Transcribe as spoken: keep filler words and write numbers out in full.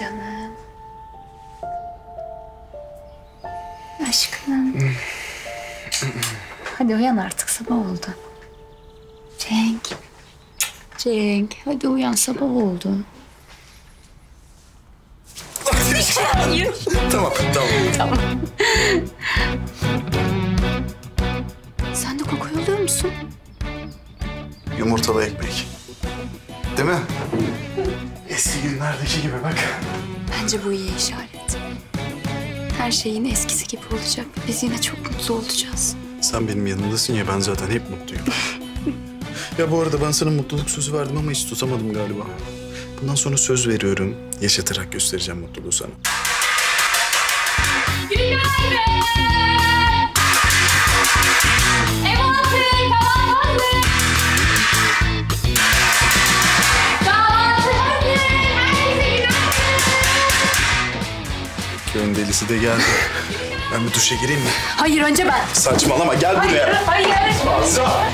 canım. Aşkım. Hadi uyan artık, sabah oldu. Cenk. Cenk, hadi uyan, sabah oldu. Tamam, tamam. Tamam. Sen de kokuyu alıyor musun? Yumurtalı ekmek. Değil mi? Eski günlerdeki gibi bak. Bence bu iyi işaret. Her şey yine eskisi gibi olacak. Biz yine çok mutlu olacağız. Sen benim yanımdasın ya, ben zaten hep mutluyum. Ya bu arada ben sana mutluluk sözü verdim ama hiç tutamadım galiba. Bundan sonra söz veriyorum, yaşatarak göstereceğim mutluluğu sana. Köyün delisi de geldi. Ben bir duşa gireyim mi? Hayır, önce ben. Saçmalama, gel buraya. Hayır, hayır. Azra.